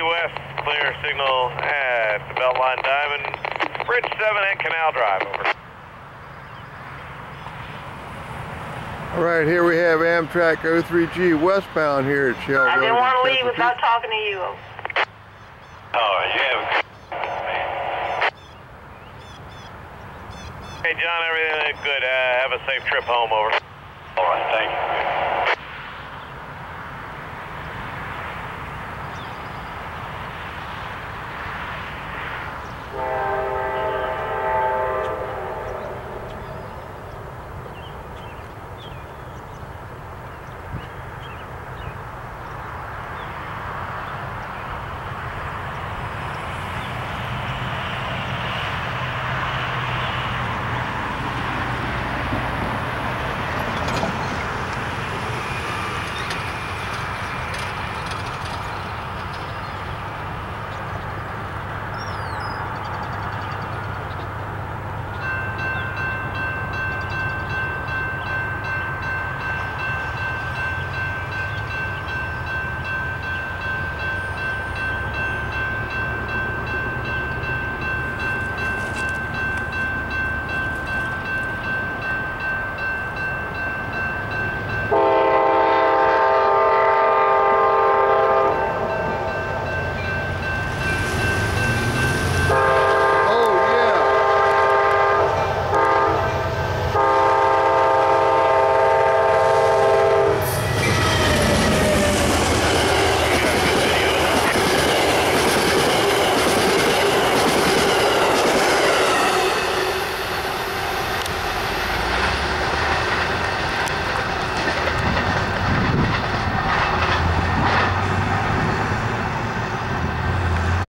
Key West, clear signal at the Beltline Diamond Bridge 7 at Canal Drive, over. All right, here we have Amtrak 03G westbound here at Shell Road. I didn't want to leave without talking to you. All right, yeah. Hey, John, everything good? Have a safe trip home, over. All right, thank you.